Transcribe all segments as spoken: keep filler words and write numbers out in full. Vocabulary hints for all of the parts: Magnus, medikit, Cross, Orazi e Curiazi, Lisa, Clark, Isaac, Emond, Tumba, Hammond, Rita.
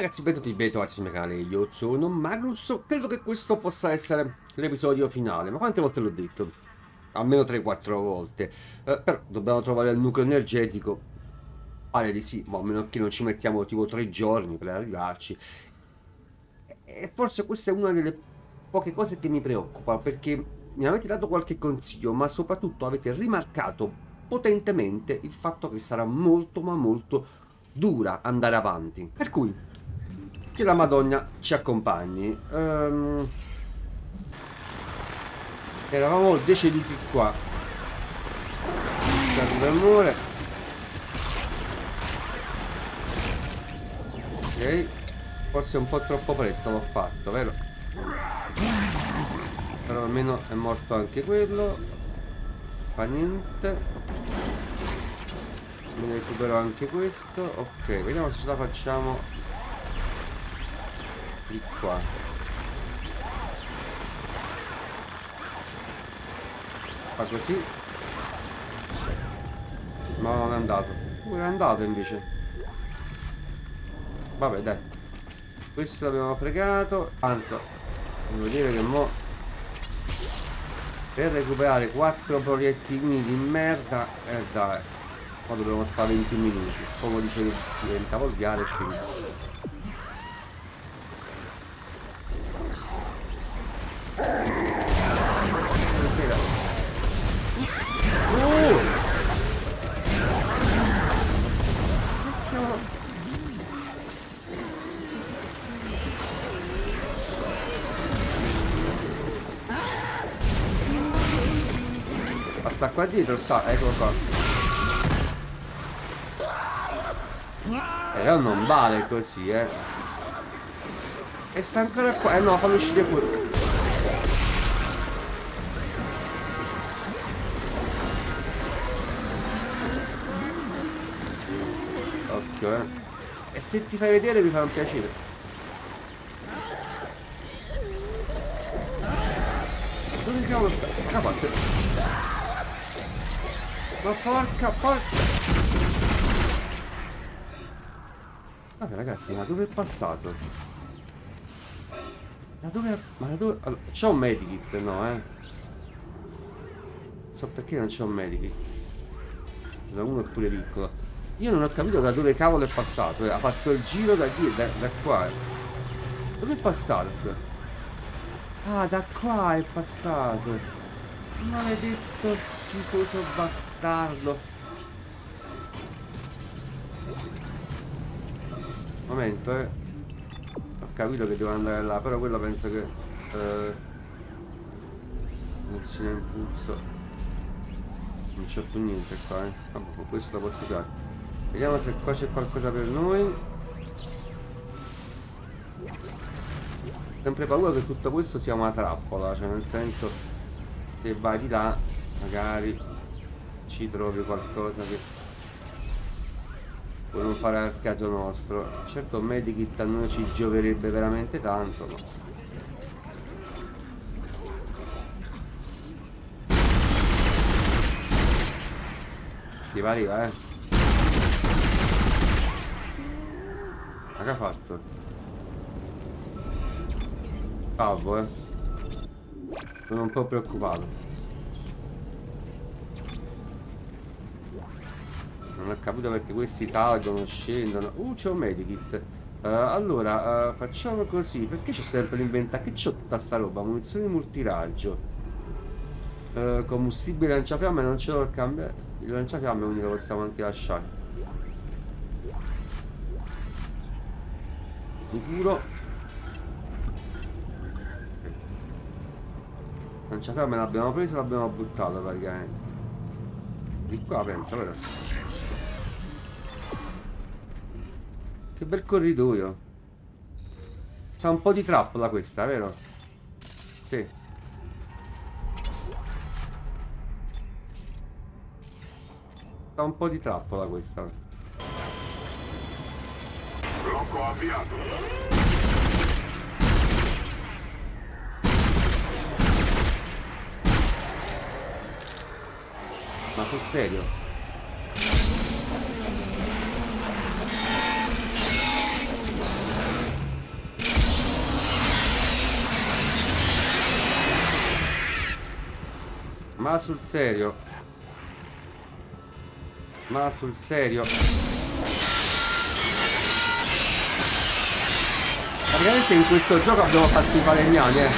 ragazzi, benvenuti, bentornati sul mio canale, io sono Magnus. Credo che questo possa essere l'episodio finale, ma quante volte l'ho detto? Almeno tre quattro volte. Eh, però dobbiamo trovare il nucleo energetico, pare di sì, ma a meno che non ci mettiamo tipo tre giorni per arrivarci. E forse questa è una delle poche cose che mi preoccupa, perché mi avete dato qualche consiglio, ma soprattutto avete rimarcato potentemente il fatto che sarà molto ma molto dura andare avanti, per cui che la Madonna ci accompagni. Um, eravamo deceduti qua. Stato d'amore. Ok, forse un po' troppo presto l'ho fatto, vero? Però almeno è morto anche quello. Fa niente. Mi recupero anche questo. Ok, vediamo se ce la facciamo di qua. Fa così. Ma non è andato. Come è andato invece? Vabbè, dai. Questo l'abbiamo fregato. Tanto devo dire che mo per recuperare quattro proiettilini di merda. E eh, dai, qua dobbiamo stare venti minuti, come dice che diventa volgare, sì. Buonasera. Oh! Ma sta qua dietro, sta, eccolo qua. Però eh, non vale così, eh. E sta ancora qua. Eh no, fammi uscire fuori. Occhio, eh. E se ti fai vedere mi fa un piacere. Dove cavolo sta? Capace. Ma porca porca. Vabbè ragazzi, ma dove è passato? Ma dove è... Ma dove... Allora, c'è un medikit, no, eh? Non so perché non c'è un medikit. Ce n'è uno pure piccolo. Io non ho capito da dove cavolo è passato, eh. Ha fatto il giro da qui, da, da qua, eh. Dove è passato? Ah, da qua è passato. Maledetto schifoso bastardo. Momento, eh. Ho capito che devo andare là, però quello penso che eh, non si è impulso. Non c'è più niente qua, eh. Vabbè, con questo lo posso fare. Vediamo se qua c'è qualcosa per noi. Sempre paura che tutto questo sia una trappola, cioè nel senso che vai di là magari ci trovi qualcosa che può non fare al caso nostro. Certo, medikit a noi ci gioverebbe veramente tanto, ma... si va arriva, eh. Ma che ha fatto? Cavolo, eh. Sono un po' preoccupato. Non ho capito perché questi salgono, scendono. Uh, c'è un medikit. Uh, allora, uh, facciamo così. Perché c'è sempre l'inventario? Che c'ho tutta sta roba? Munizioni multiraggio. Uh, combustibile lanciafiamme non ce l'ho cambiare. Il lanciafiamme quindi lo possiamo anche lasciare. Mi curo. Lanciafiamme l'abbiamo preso e l'abbiamo buttato praticamente. Di qua penso, vero? Che bel corridoio. Sa un po' di trappola questa, vero? Sì. Sa un po' di trappola questa. Blocco avviato. Ma sul serio? Ma sul serio? Ma sul serio? Praticamente in questo gioco abbiamo fatto i falegnami, eh.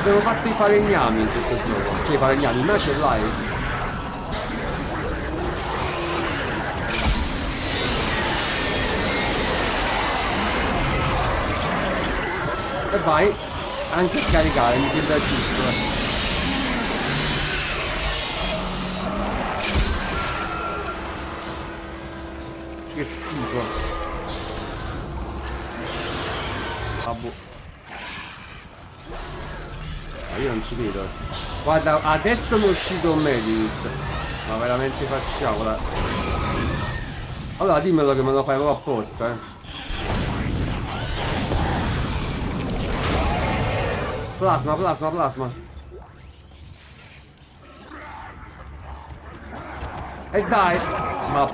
Abbiamo fatto i falegnami in questo gioco. Che falegnami? Ma ce l'hai? E vai anche a caricare, mi sembra giusto. Che schifo. Ah, boh. Io non ci vedo. Guarda, adesso mi è uscito un medit. Ma veramente facciamola. Allora dimmelo che me lo fai proprio apposta, eh. Plasma, plasma, plasma. E dai. Ma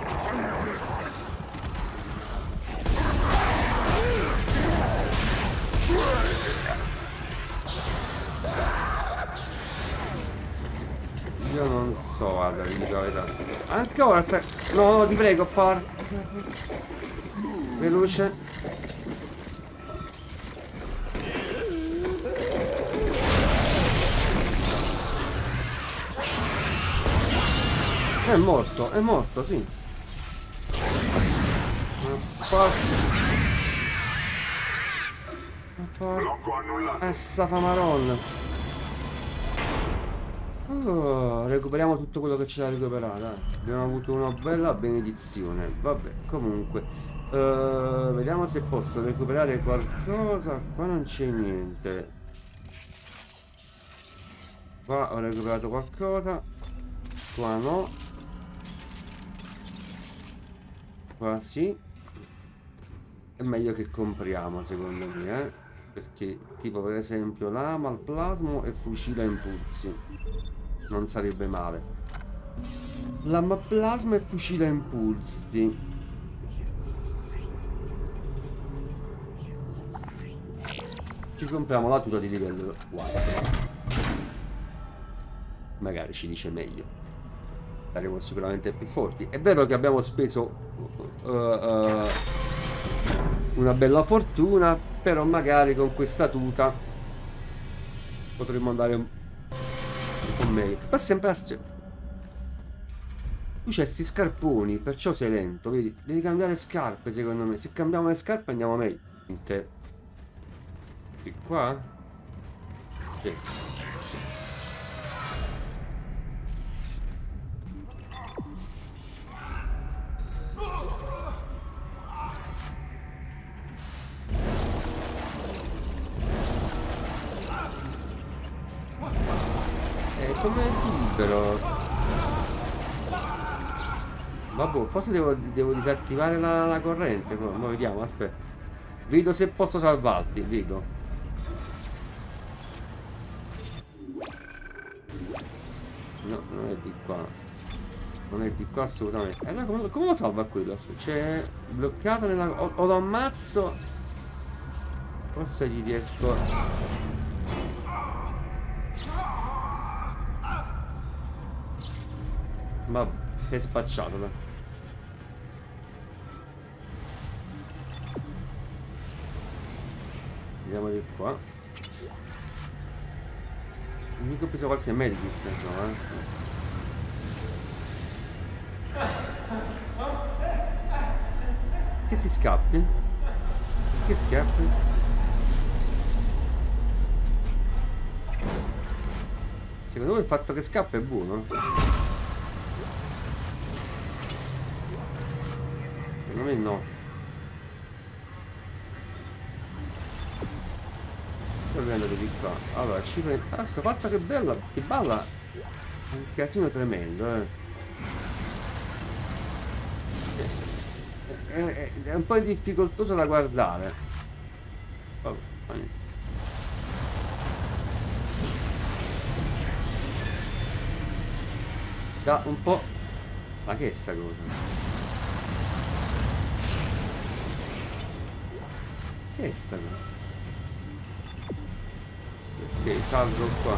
io non so, guarda, vi dico la verità. Ancora se... No, no, ti prego, porca. Veloce. È morto, è morto, sì. Porca. Essa famaron. Oh, recuperiamo tutto quello che c'è da recuperare. Abbiamo avuto una bella benedizione. Vabbè, comunque uh, vediamo se posso recuperare qualcosa. Qua non c'è niente. Qua ho recuperato qualcosa. Qua no. Qua sì. È meglio che compriamo, secondo me, eh. Perché tipo per esempio lama al plasmo e fucile a impulsi. Non sarebbe male. Lama al plasma e fucile a impulsi. Ci compriamo la tuta di livello quattro. Magari ci dice meglio. Saremo sicuramente più forti. È vero che abbiamo speso uh, uh, una bella fortuna. Però magari con questa tuta potremmo andare un po' meglio. Ma sempre tu c'è questi scarponi, perciò sei lento, vedi? Devi cambiare scarpe, secondo me. Se cambiamo le scarpe andiamo meglio. Niente. Di qua? Sì. Vabbè, forse devo, devo disattivare la, la corrente. Ma vediamo, aspetta. Vedo se posso salvarti, vedo. No, non è di qua. Non è di qua assolutamente. Eh, no, come, come lo salva quello? C'è bloccato nella... O, o lo ammazzo. Forse gli riesco... Vabbè. Sei spacciato, dai. Vediamo di qua. Mica ho preso qualche medico, no, eh. Che ti scappi? Che scappi? Secondo voi il fatto che scappa è buono? Secondo me no. Sto prendendo di qua. Allora ci prendo. Ah, sto fatto che bella. Che balla. Un casino tremendo, eh. È, è, è un po' difficoltoso da guardare. Vabbè, vai. Da un po'. Ma che è sta cosa? Che è sta cosa? destra. Ok, salgo qua.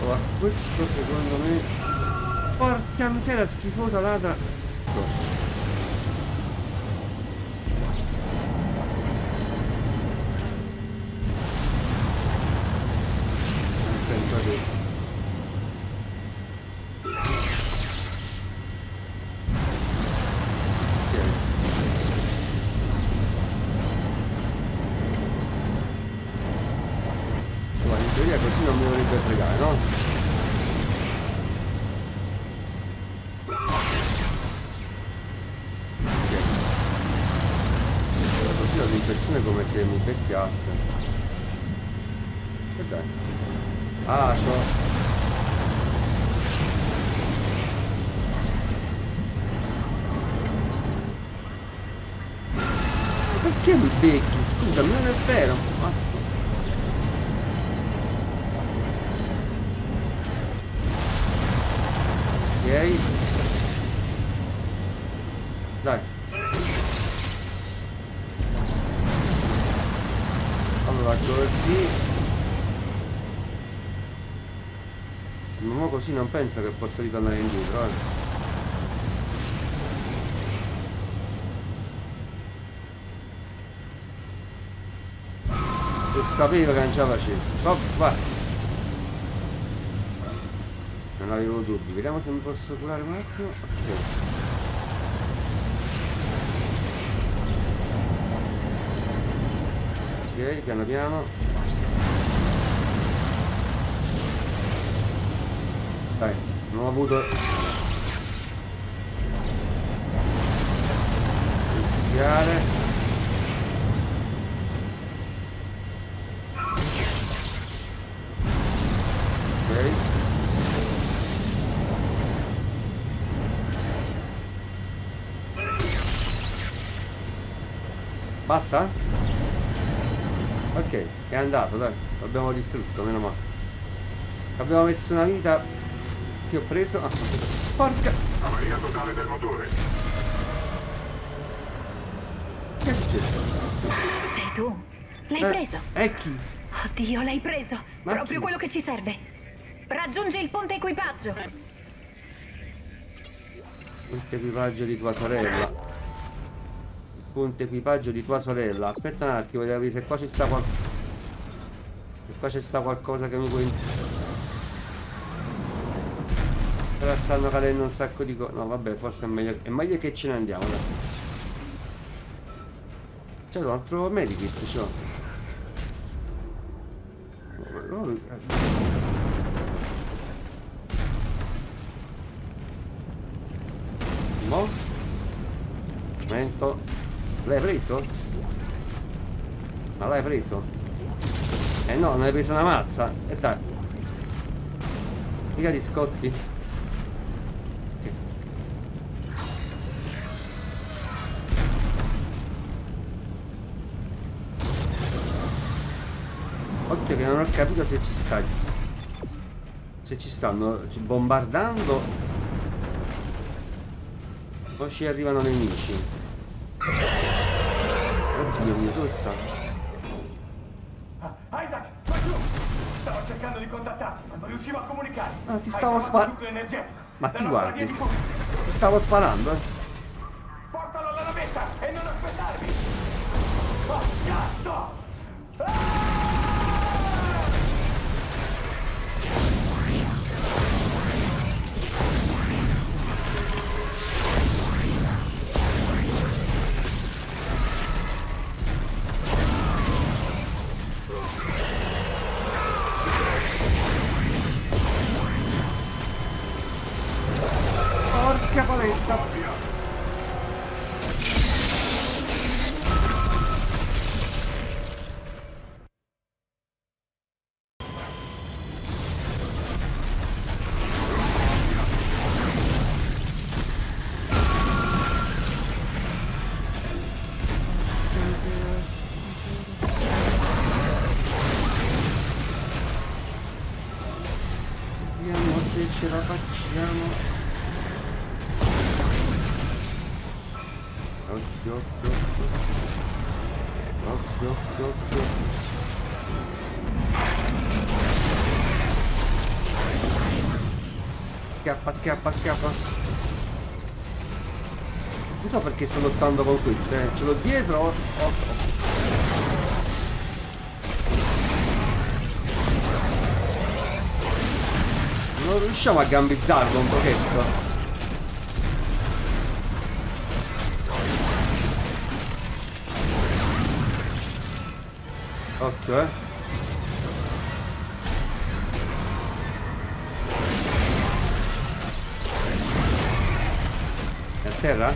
Allora, questo secondo me... Porca miseria, schifosa lata. No. Come se mi pecchiasse. E dai. Ah, c'ho. Perché mi becchi? Scusami, non è vero. Basta. Ok. Dai. Così ma così non penso che possa ritornare indietro, eh. Lo sapevo che non ce la facevo. Oh, va. Non avevo dubbi. Vediamo se mi posso curare un attimo. Ok. Ok, piano piano. Dai, non ho avuto rischiare. Ok. Basta? Ok, è andato, dai, l'abbiamo distrutto, meno male. Abbiamo messo una vita che ho preso. Ah, porca! Avaria totale del motore. Che succede? Sei tu? L'hai eh, preso? E chi? Oddio, l'hai preso! Ma proprio chi? Quello che ci serve! Raggiunge il ponte equipaggio! Ponte equipaggio di tua sorella. Ponte equipaggio di tua sorella. Aspetta un attimo, voglio capire se qua ci sta qual... se qua ci sta qualcosa che mi può. Però stanno cadendo un sacco di cose. No vabbè, forse è meglio, è meglio che ce ne andiamo, dai. C'è un altro medikit, c'ho. No? Momento. L'hai preso? Ma l'hai preso? Eh no, non hai preso una mazza! E dai! Mica di scotti! Okay. Occhio che non ho capito se ci sta... se ci stanno bombardando o ci arrivano nemici. Oddio mio, dove sta? Ah, Isaac, qua giù! Stavo cercando di contattarti, ma non riuscivo a comunicare. Ah, ti stavo sparando. Ma ti guardi? Ti stavo sparando, eh. Portalo alla navetta e non aspettarmi! Oh, cazzo! Ah! Vediamo se ce la facciamo. Occhio, occhio, occhio. Occhio, occhio, occhio. Scappa, scappa, scappa. Non so perché sto lottando con questo, eh. Ce l'ho dietro. Oh, oh. Non riusciamo a gambizzarlo un pochetto. Occhio, eh. Terra? È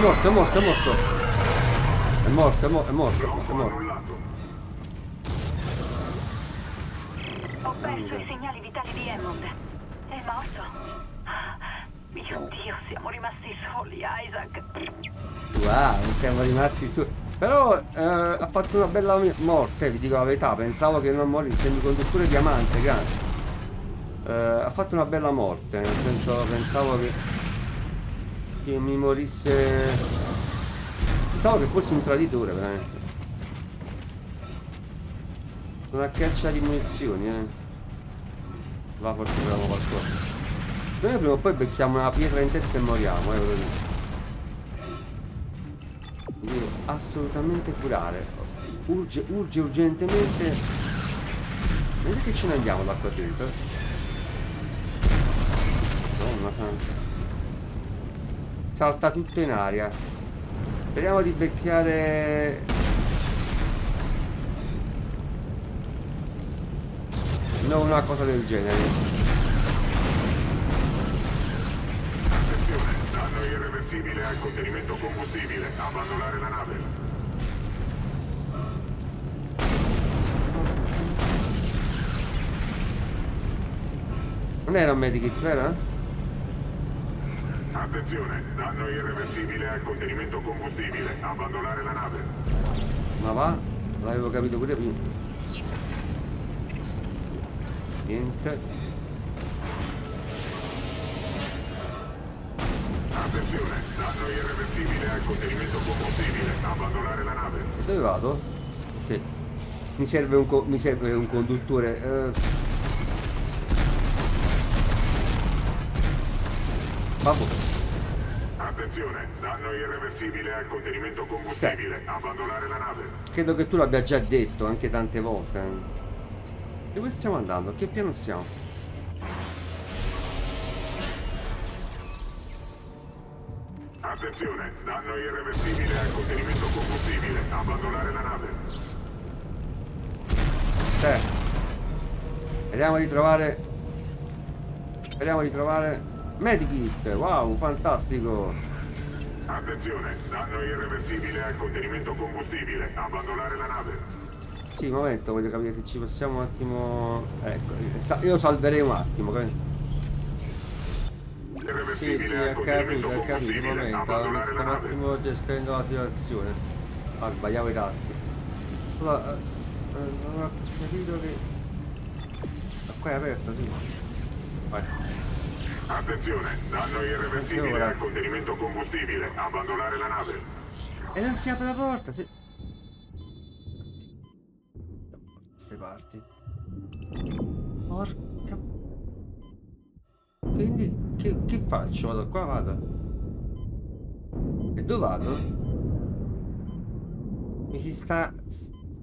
morto, è morto, è morto. È morto, è, mo è morto, è morto. Ho perso i segnali vitali di Hammond. È morto. Mio Dio, siamo rimasti soli, Isaac. Wow, siamo rimasti soli. Però eh, ha fatto una bella morte, vi dico la verità. Pensavo che non morisse, il semiconduttore diamante, grande. Uh, ha fatto una bella morte, nel senso pensavo che, che mi morisse, pensavo che fosse un traditore veramente. Una caccia di munizioni, eh. Va, forse troviamo qualcosa. Noi prima o poi becchiamo una pietra in testa e moriamo, eh. Devo assolutamente curare. Urge, urge urgentemente. Vedete che ce ne andiamo da qua dentro. Salta tutto in aria. Speriamo di becchiare. Non una cosa del genere. Attenzione, danno irreversibile al contenimento combustibile. Abbandonare la nave. Non era un medikit, vero? Attenzione, danno irreversibile al contenimento combustibile, abbandonare la nave. Ma va? L'avevo capito pure prima. Niente. Attenzione, danno irreversibile al contenimento combustibile, abbandonare la nave. Dove vado? Ok. Mi serve un, co mi serve un conduttore. Eh... Attenzione, danno irreversibile al contenimento combustibile, abbandonare la nave. Credo che tu l'abbia già detto anche tante volte. Dove stiamo andando? A che piano siamo? Attenzione, danno irreversibile al contenimento combustibile, abbandonare la nave. Sì. Speriamo di trovare. Speriamo di trovare. Medikit, wow, fantastico! Attenzione, danno irreversibile al contenimento combustibile, abbandonare la nave. Sì, un momento, voglio capire se ci possiamo un attimo. Ecco, io salverei un attimo, capito? Sì, sì, ho capito, ho capito, un momento, mi sto un attimo gestendo la situazione. Ah, sbagliavo i tasti. Allora, non ho capito che. Ma qua è aperto, sì. Vai. Attenzione, danno irreversibile al contenimento combustibile, abbandonare la nave. E non si apre la porta, si... Queste parti. Porca... Quindi, che, che faccio? Vado qua, vado. E dove vado? Mi si sta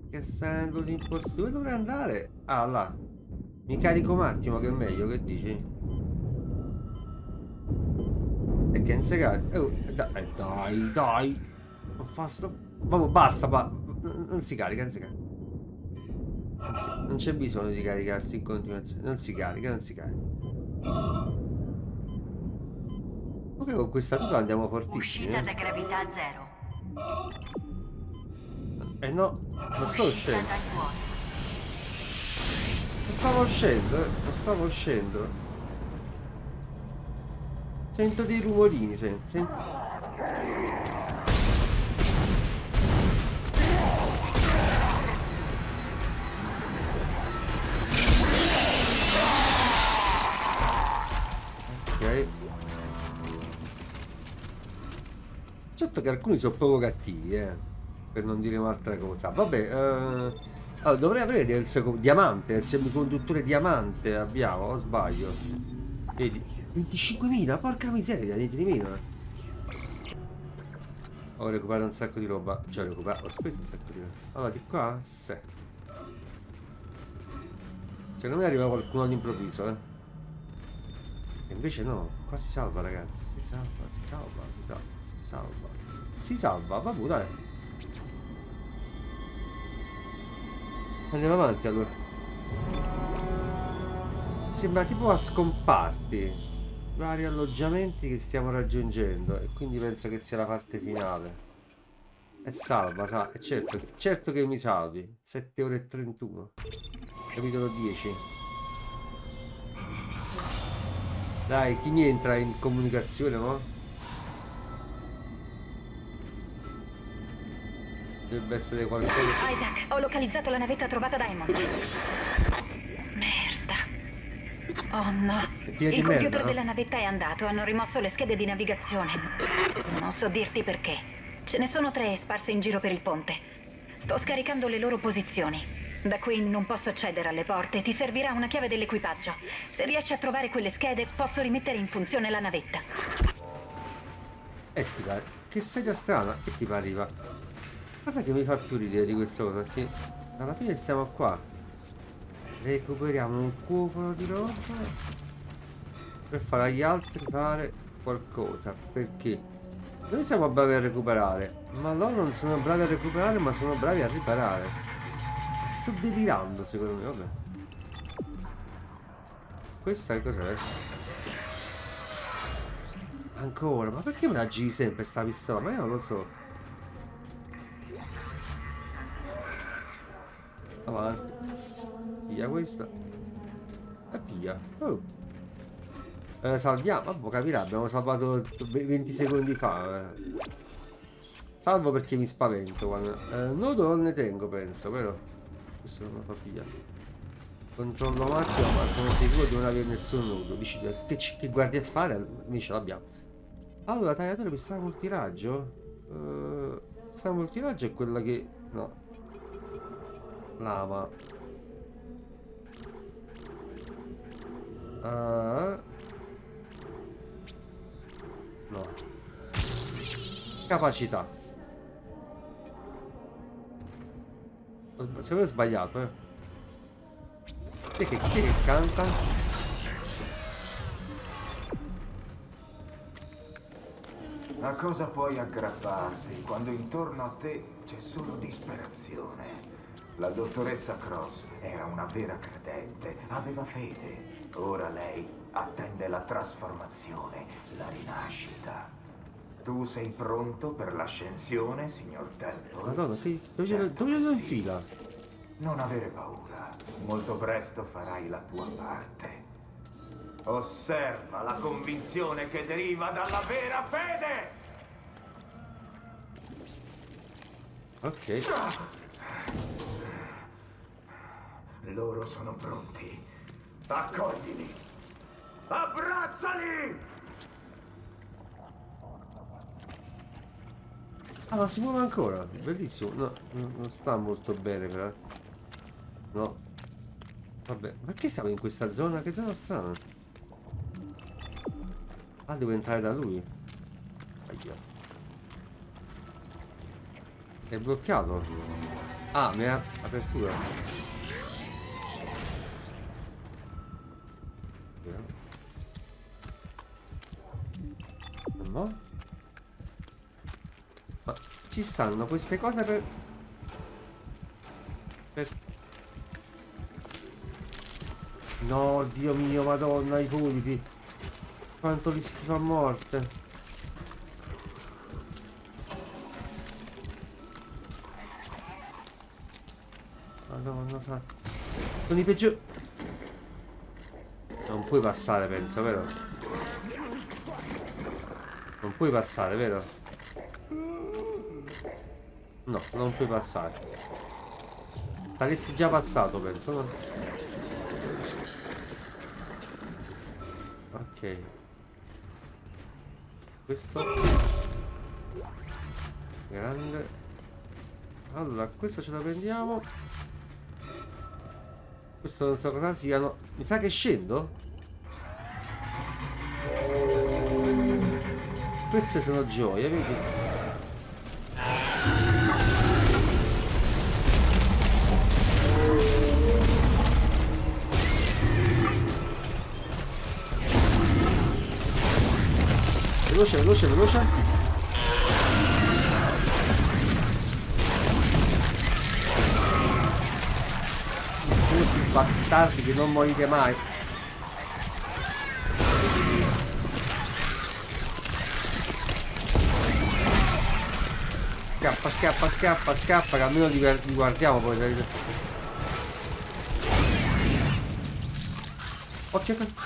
scassando l'impostore. Dove dovrei andare? Ah, là. Mi carico un attimo, che è meglio, che dici? E che insegare? Oh, dai, dai, dai. Non fa sto... Vabbè, basta, ba... non si carica, non si carica. Non, si... non c'è bisogno di caricarsi in continuazione. Non si carica, non si carica. Ok, con questa cosa andiamo fortissimo. Uscita da gravità zero. Eh no, non sto uscendo. Non stavo uscendo, eh. Non stavo uscendo. Sento dei rumorini, sento, sento. Ok. fatto che alcuni sono proprio cattivi, eh, per non dire un'altra cosa. Vabbè, eh, allora, dovrei avere del diamante, il semiconduttore diamante abbiamo, o sbaglio? Vedi, venticinquemila, porca miseria, niente di meno. Ho recuperato un sacco di roba, cioè ho recuperato, ho speso un sacco di roba. Allora di qua, se secondo me arriva qualcuno all'improvviso, eh. E invece no, qua si salva, ragazzi, si salva, si salva, si salva, si salva, si salva, vabbè, dai. Andiamo avanti allora. Sembra tipo a scomparti vari alloggiamenti che stiamo raggiungendo e quindi penso che sia la parte finale. E salva, sa, è certo, certo che mi salvi. sette ore e trentuno. Capitolo dieci. Dai, chi mi entra in comunicazione, no? Dovrebbe essere qualcosa. Isaac, ho localizzato la navetta trovata da Emond. Merda. Oh no. Il computer della navetta è andato, hanno rimosso le schede di navigazione. Non so dirti perché. Ce ne sono tre sparse in giro per il ponte. Sto scaricando le loro posizioni. Da qui non posso accedere alle porte, ti servirà una chiave dell'equipaggio. Se riesci a trovare quelle schede, posso rimettere in funzione la navetta. E ti pare... Che sedia strana! E ti pare arriva. Cosa che mi fa più ridere di questa cosa, perché alla fine stiamo qua. Recuperiamo un cofano di roba per fare agli altri fare qualcosa. Perché? Noi siamo bravi a recuperare, ma loro non sono bravi a recuperare, ma sono bravi a riparare. Sto delirando, secondo me, vabbè. Questa che cos'è? Ancora, ma perché me la giri sempre sta pistola? Ma io non lo so. Avanti. Piglia questa. E piglia. Oh. Eh, salviamo. Vabbè, capirà, abbiamo salvato venti secondi fa. Eh. Salvo perché mi spavento quando... Eh, nodo non ne tengo, penso, però... Questo non lo fa pigliare. Controllo macchina, ma sono sicuro di non avere nessun nudo. Dici, che, che guardi a fare? Invece l'abbiamo. Allora, tagliatore pistola multiraggio? Uh, pistola multiraggio è quella che... No. Lava. Uh. No. Capacità. Se ho sbagliato, eh. Chi che, che canta? A cosa puoi aggrapparti quando intorno a te c'è solo disperazione? La dottoressa Cross era una vera credente, aveva fede. Ora lei attende la trasformazione, la rinascita. Tu sei pronto per l'ascensione, signor Tempo? Madonna, ti, dove certo lo infila? Non avere paura. Molto presto farai la tua parte. Osserva la convinzione che deriva dalla vera fede! Ok. Loro sono pronti. Accoglili! Abbrazzali! Ah, ma si muove ancora, bellissimo. No, non sta molto bene però. No. Vabbè, perché siamo in questa zona? Che zona strana. Ah, devo entrare da lui. Aia. È bloccato. Ah, mi ha apertura. No? Ci stanno queste cose per... per... No, Dio mio, madonna, i polipi. Quanto li schifo a morte. Madonna, sa... Sono i peggiori... Non puoi passare, penso, vero? Non puoi passare, vero? No, non puoi passare. Saresti già passato, penso, no? Ok. Questo. grande. Allora, questa ce la prendiamo. Questo non so cosa siano. Mi sa che scendo? Queste sono gioie, vedi? Veloce, veloce, veloce. Schifosi bastardi che non morite mai. Scappa, scappa, scappa, scappa, che almeno li guardiamo poi. Occhio, occhio.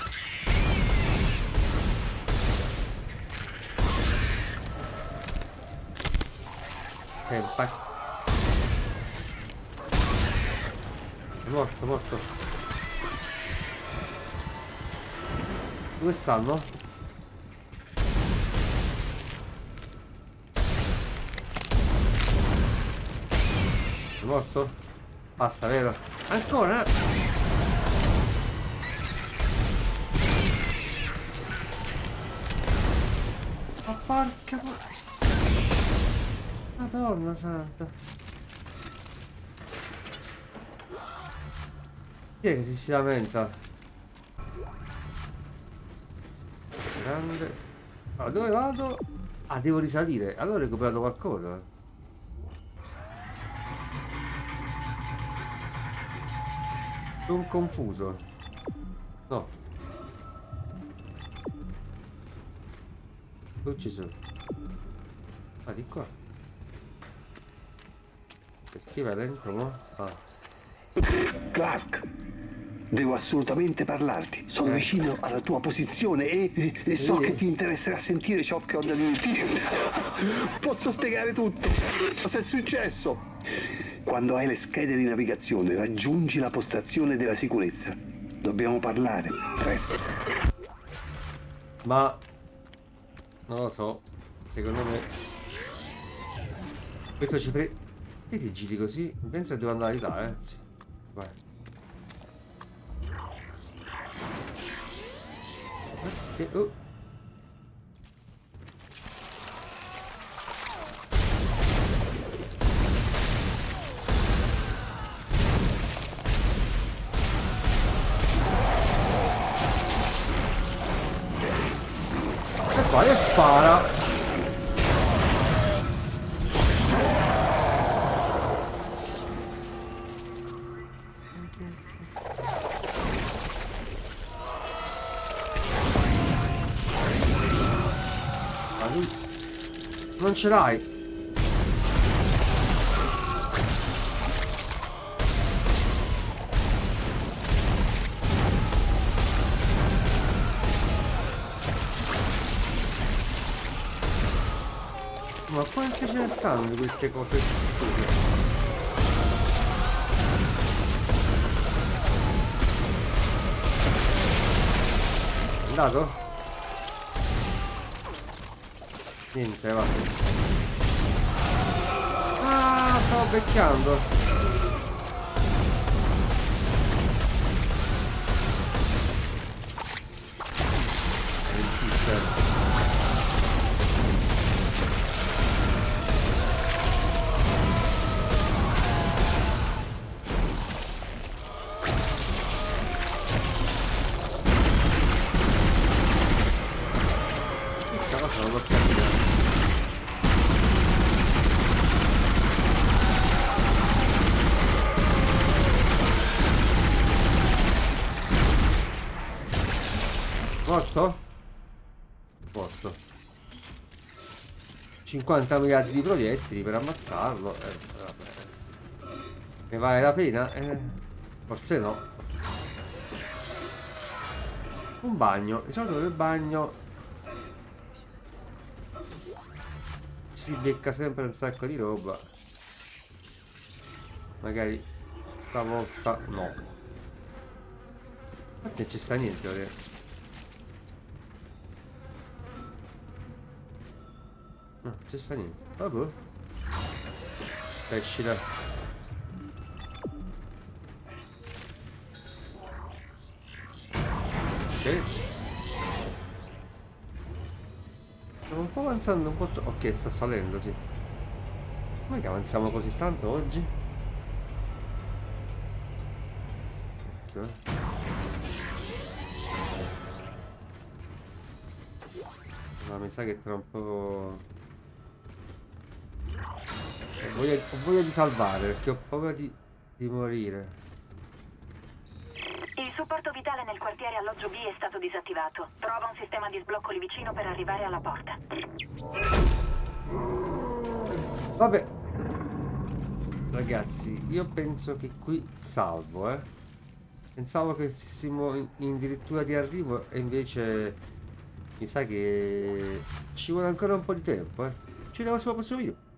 È morto, morto. Dove stanno? È morto? Basta, vero? Ancora? Ma porca porca. Madonna santa. Chi è che si lamenta? Grande. Allora, dove vado? Ah, devo risalire. Allora ho recuperato qualcosa. Sono confuso. No. L'ho ucciso. Ah, di qua. Perché va dentro, no? Ah. Clark, devo assolutamente parlarti. Sono eh. vicino alla tua posizione e, e, e so che ti interesserà sentire ciò che ho da dirti. Posso spiegare tutto. Cosa è successo? Quando hai le schede di navigazione, raggiungi la postazione della sicurezza. Dobbiamo parlare. Presto. Ma... non lo so. Secondo me... questo ci pre... E ti giri così? Penso che devo andare là, eh? Sì. Vai. Che... oh. E poi spara! Non ce l'hai. Ma quante ce ne stanno di queste cose stupide? Andato? Niente, va. Ah, stavo beccando. Resiste. Questa cosa non l'ho capita. Morto? Morto. cinquanta miliardi di proiettili per ammazzarlo. Eh, vabbè. Ne vale la pena? Eh, forse no. Un bagno. Di solito nel bagno si becca sempre un sacco di roba. Magari stavolta no. Ma non ci sta niente, vedete? No, non c'è sta niente. Vabbè. Pescila. Ok. Stiamo un po' avanzando, un po'... Ok, sta salendo, sì. Com'è che avanziamo così tanto oggi? Ecco, eh. Ma mi sa che tra un po'... Ho voglia, ho voglia di salvare, perché ho paura di, di morire. Il supporto vitale nel quartiere alloggio B è stato disattivato. Trova un sistema di sblocco lì vicino per arrivare alla porta. Vabbè. Ragazzi, io penso che qui salvo, eh. Pensavo che fossimo in, in dirittura di arrivo e invece... Mi sa che ci vuole ancora un po' di tempo, eh. Ci vediamo al prossimo video.